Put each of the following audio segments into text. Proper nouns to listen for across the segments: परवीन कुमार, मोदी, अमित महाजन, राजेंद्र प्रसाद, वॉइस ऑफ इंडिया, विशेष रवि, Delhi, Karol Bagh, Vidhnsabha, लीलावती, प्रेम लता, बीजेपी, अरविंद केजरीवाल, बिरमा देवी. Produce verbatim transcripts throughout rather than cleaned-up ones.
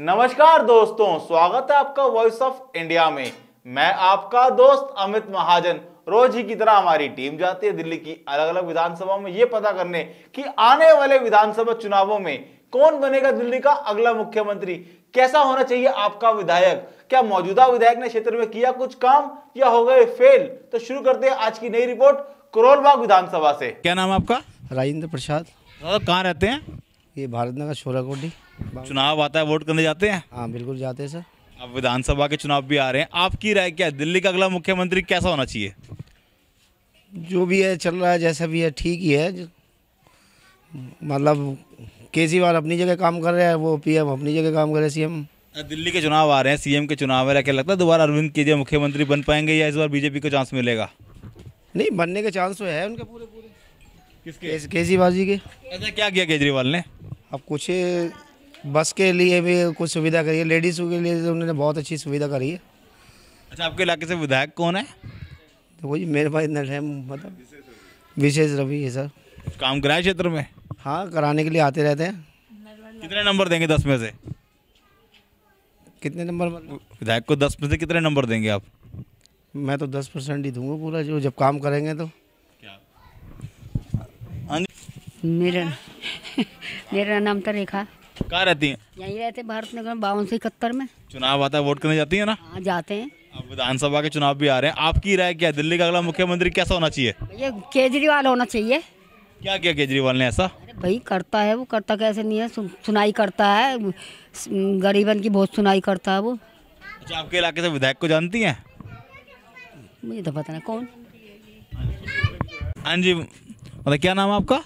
नमस्कार दोस्तों, स्वागत है आपका वॉइस ऑफ इंडिया में। मैं आपका दोस्त अमित महाजन। रोज ही की तरह हमारी टीम जाती है दिल्ली की अलग अलग विधानसभा में ये पता करने कि आने वाले विधानसभा चुनावों में कौन बनेगा दिल्ली का अगला मुख्यमंत्री, कैसा होना चाहिए आपका विधायक, क्या मौजूदा विधायक ने क्षेत्र में किया कुछ काम या हो गए फेल। तो शुरू करते हैं आज की नई रिपोर्ट करोल बाग विधानसभा से। क्या नाम आपका? राजेंद्र प्रसाद। कहाँ रहते हैं? ये भारत नगर सोलह कोटी। चुनाव आता है, वोट करने जाते हैं? हाँ बिल्कुल जाते हैं सर। अब विधानसभा के चुनाव भी आ रहे हैं, आपकी राय क्या है, दिल्ली का अगला मुख्यमंत्री कैसा होना चाहिए? जो भी है चल रहा है, जैसा भी है ठीक ही है। मतलब केजरीवाल अपनी जगह काम कर रहे हैं, वो पीएम अपनी जगह काम कर रहे हैं, सीएम। दिल्ली के चुनाव आ रहे हैं, सीएम के चुनाव है, क्या लगता है दोबारा अरविंद केजरीवाल मुख्यमंत्री बन पाएंगे या इस बार बीजेपी को चांस मिलेगा? नहीं, बनने के चांस तो है उनके पूरे पूरे। किसके? केजरीवाल जी के। ऐसा क्या किया केजरीवाल ने? अब कुछ बस के लिए भी कुछ सुविधा करी है, लेडीज़ों के लिए उन्होंने बहुत अच्छी सुविधा करी है। अच्छा, आपके इलाके से विधायक कौन है? देखो जी, मेरे पास इतना टाइम, मतलब विशेष रवि है सर। काम कराए क्षेत्र में? हाँ, कराने के लिए आते रहते हैं। कितने नंबर देंगे दस में से? कितने नंबर विधायक को दस में से कितने नंबर देंगे आप? मैं तो दस परसेंट ही दूंगा पूरा, जो जब काम करेंगे तो। क्या मेरा मेरा नाम तो रेखा। कहाँ रहती हैं? यहीं रहते, भारत नगर बावन से इकहत्तर में। चुनाव आता है, वोट करने जाती है ना? हाँ जाते हैं। अब विधानसभा के चुनाव भी आ रहे हैं, आपकी राय क्या है, दिल्ली का अगला मुख्यमंत्री कैसा होना चाहिए? ये केजरीवाल होना चाहिए। क्या किया केजरीवाल ने ऐसा? अरे भाई, करता है वो, करता कैसे नहीं है, सु, सुनाई करता है, गरीबन की बहुत सुनाई करता है वो। अच्छा, आपके इलाके से विधायक को जानती हैं? मुझे तो पता नहीं कौन। हाँ जी, मतलब क्या नाम आपका?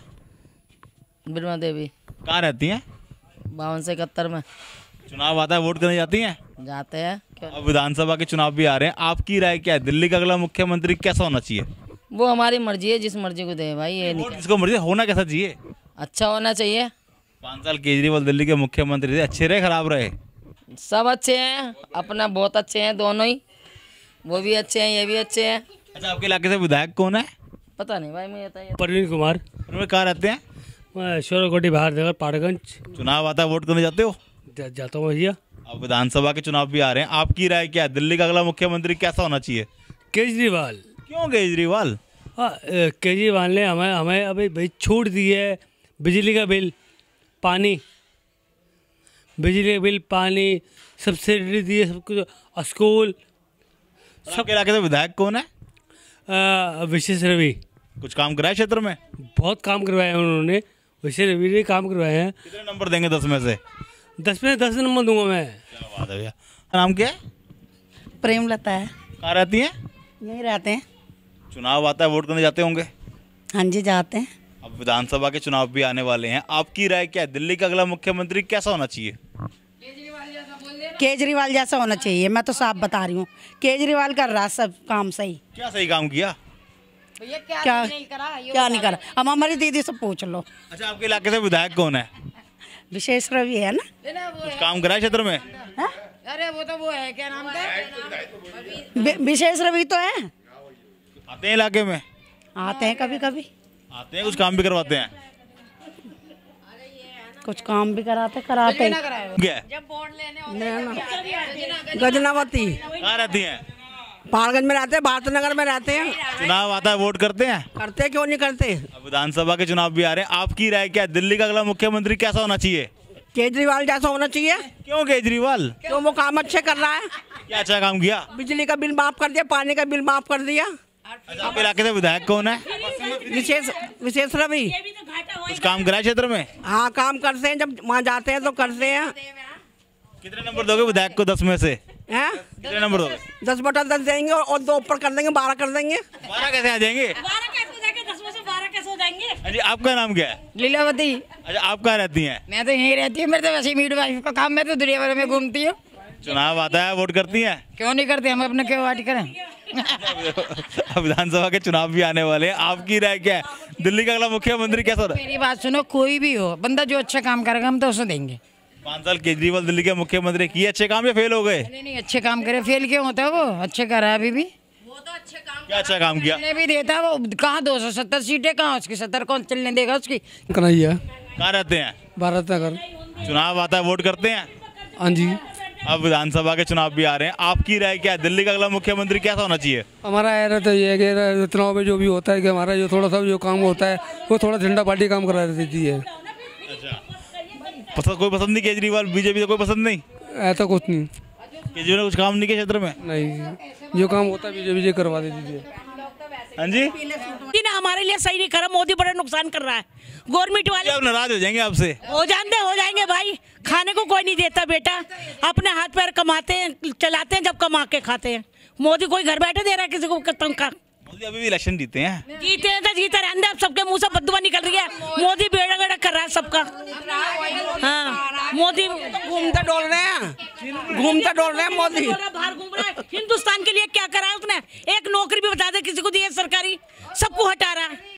बिरमा देवी। कहाँ रहती हैं? बावन से इकहत्तर में। चुनाव आता है, वोट करने जाती हैं? जाते हैं। अब विधानसभा के चुनाव भी आ रहे हैं, आपकी राय क्या है, दिल्ली का अगला मुख्यमंत्री कैसा होना चाहिए? वो हमारी मर्जी है, जिस मर्जी को दे भाई, ये नहीं जिसको मर्जी। होना कैसा चाहिए? अच्छा होना चाहिए। पाँच साल केजरीवाल दिल्ली के मुख्यमंत्री थे, अच्छे रहे खराब रहे? सब अच्छे हैं, अपना बहुत अच्छे हैं दोनों ही, वो भी अच्छे हैं ये भी अच्छे हैं। अच्छा, आपके इलाके से विधायक कौन है? पता नहीं भाई मुझे। परवीन कुमार। कहाँ रहते हैं? शोरकोटी बाहर नगर पाटगंज। चुनाव आता है, वोट करने जाते हो? जा, जाता हूँ भैया। अब विधानसभा के चुनाव भी आ रहे हैं, आपकी राय क्या है, दिल्ली का अगला मुख्यमंत्री कैसा होना चाहिए? केजरीवाल। क्यों केजरीवाल? हाँ, केजरीवाल ने हमें हमें अभी भाई छूट दी है, बिजली का बिल पानी, बिजली का बिल पानी सब्सिडी दी है, सब कुछ स्कूल। सबके इलाके से विधायक कौन है? विशेष रवि। कुछ काम कराए क्षेत्र में? बहुत काम करवाए हैं उन्होंने, विशेष रवि ने काम करवाए हैं। कितने नंबर देंगे दस में से? दस में दस नंबर दूंगा मैं। क्या बात है भैया, नाम क्या है? प्रेम लता है। कहाँ रहती हैं? यहीं रहते हैं। चुनाव आता है, वोट करने जाते होंगे? हाँ जी जाते हैं। अब विधानसभा के चुनाव भी आने वाले हैं, आपकी राय क्या है, दिल्ली का अगला मुख्यमंत्री कैसा होना चाहिए? केजरीवाल जैसा होना चाहिए, मैं तो साफ बता रही हूँ। केजरीवाल कर रहा सब काम सही। क्या सही काम किया? क्या क्या नहीं करा, क्या नहीं करा? हम हमारी दीदी से पूछ लो। अच्छा, आपके इलाके से विधायक कौन है? विशेष रवि है ना। कुछ काम कराए क्षेत्र में? अरे वो तो वो है, क्या नाम है, विशेष रवि तो है। आते हैं इलाके में? आते हैं कभी कभी, आते हैं, कुछ काम भी करवाते हैं। कुछ काम भी कराते कराते गजनावती। कहाँ रहती है? पालगंज में रहते हैं, भारत नगर में रहते हैं। चुनाव आता है, वोट करते हैं? करते हैं, क्यों नहीं करते। विधानसभा के चुनाव भी आ रहे हैं, आपकी राय क्या है, दिल्ली का अगला मुख्यमंत्री कैसा होना चाहिए? केजरीवाल जैसा होना चाहिए। क्यों केजरीवाल? क्यों, वो काम अच्छे कर रहा है। क्या अच्छा काम किया? बिजली का बिल माफ कर दिया, पानी का बिल माफ कर दिया। आपके इलाके से विधायक कौन है? विशेष विशेष रवि। कुछ काम कराए क्षेत्र में? हाँ काम करते हैं, जब वहाँ जाते हैं तो करते हैं। कितने नंबर दोगे विधायक को दस में से? हैं? कितने नंबर दोगे? दस बटा दस देंगे और दो ऊपर कर देंगे, बारह कर देंगे। बारह कैसे आ जाएंगे? बारह कैसे हो जाएंगे, दस में से बारह कैसे हो जाएंगे? जी, आपका नाम क्या है? लीलावती। अच्छा, आप कहाँ रहती हैं? मैं तो यहीं रहती हूँ, मेरे तो वैसे मिडवाइफ का काम, मैं तो दुनिया भर में घूमती हूँ। चुनाव आता है, वोट करती है? क्यों नहीं करते, हम अपने क्यों वाट करें। विधानसभा के चुनाव भी आने वाले हैं, आपकी राय क्या है, दिल्ली का अगला मुख्यमंत्री कैसा हो रहा है? मेरी बात सुनो, कोई भी हो बंदा, जो अच्छा काम करेगा हम तो उसे देंगे। पाँच साल केजरीवाल दिल्ली के मुख्यमंत्री किए अच्छे काम या फेल हो गए? नहीं नहीं, अच्छे काम करे, फेल क्यों होता है, वो अच्छे कर रहा है अभी भी। वो तो अच्छे काम, क्या अच्छा काम किया? चलने भी देता है वो, कहाँ दो सौ सत्तर सीटें, कहाँ उसकी सत्तर, कौन चलने देगा उसकी। कन्हैया। कहाँ रहते हैं? भारत नगर। चुनाव आता है, वोट करते हैं? हाँ जी। अब विधानसभा के चुनाव भी आ रहे हैं, आपकी राय क्या है, दिल्ली का अगला मुख्यमंत्री कैसा होना चाहिए? हमारा राय तो ये है कि चुनाव में जो भी होता है कि हमारा जो थोड़ा सा जो काम होता है वो थोड़ा झंडा पार्टी काम करा देती है। अच्छा, पसंद कोई पसंद नहीं केजरीवाल, बीजेपी को कोई पसंद नहीं? ऐसा कुछ नहीं, केजरीवाल कुछ काम नहीं किया क्षेत्र में, नहीं जो काम होता है बीजेपी करवा देती है। हाँ जी, ना हमारे लिए सही नहीं करा, मोदी बड़ा नुकसान कर रहा है, गवर्नमेंट वाले आप नाराज हो जाएंगे आपसे। हो जाते हो जाएंगे भाई, खाने को कोई नहीं देता बेटा, अपने हाथ पैर कमाते हैं, चलाते हैं, जब कमा के खाते हैं। मोदी कोई घर बैठे दे रहा है किसी को तनखा? मोदी अभी भी इलेक्शन जीते हैं, जीते हैं तो जीते रहते, अब सबके मुँह से बदुआ निकल रही है, मोदी बेड़ा बेड़ा कर रहा है सबका। हाँ, मोदी घूमता डोल रहे हैं, घूमता डोल रहे हैं, मोदी बाहर घूम रहा है। हिंदुस्तान के लिए क्या करा है उसने? एक नौकरी भी बता दे किसी को दी है सरकारी, सबको हटा रहा है।